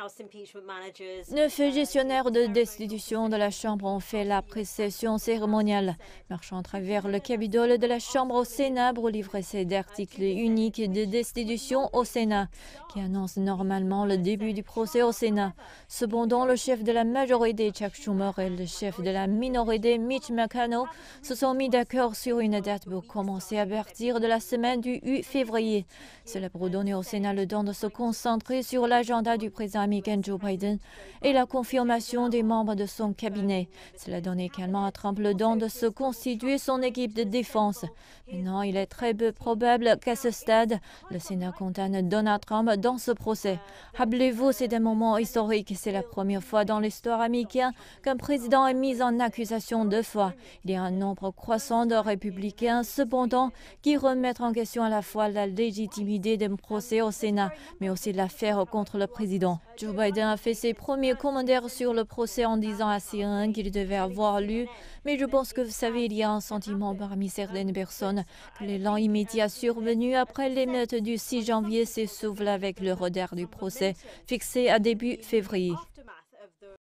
9 gestionnaires de destitution de la Chambre ont fait la précession cérémoniale, marchant à travers le Capitole de la Chambre au Sénat pour livrer cet article unique de destitution au Sénat, qui annonce normalement le début du procès au Sénat. Cependant, le chef de la majorité, Chuck Schumer, et le chef de la minorité, Mitch McConnell, se sont mis d'accord sur une date pour commencer à partir de la semaine du 8 février. Cela pour donner au Sénat le temps de se concentrer sur l'agenda du président américain Joe Biden et la confirmation des membres de son cabinet. Cela donne également à Trump le temps de se constituer son équipe de défense. Maintenant, il est très peu probable qu'à ce stade, le Sénat condamne Donald Trump dans ce procès. Rappelez-vous, c'est un moment historique. C'est la première fois dans l'histoire américaine qu'un président est mis en accusation deux fois. Il y a un nombre croissant de républicains, cependant, qui remettent en question à la fois la légitimité d'un procès au Sénat, mais aussi l'affaire contre le président. Joe Biden a fait ses premiers commentaires sur le procès en disant à CNN qu'il devait avoir lu, mais je pense que vous savez, il y a un sentiment parmi certaines personnes que l'élan immédiat survenu après l'émeute du 6 janvier s'essouffle avec le retard du procès fixé à début février.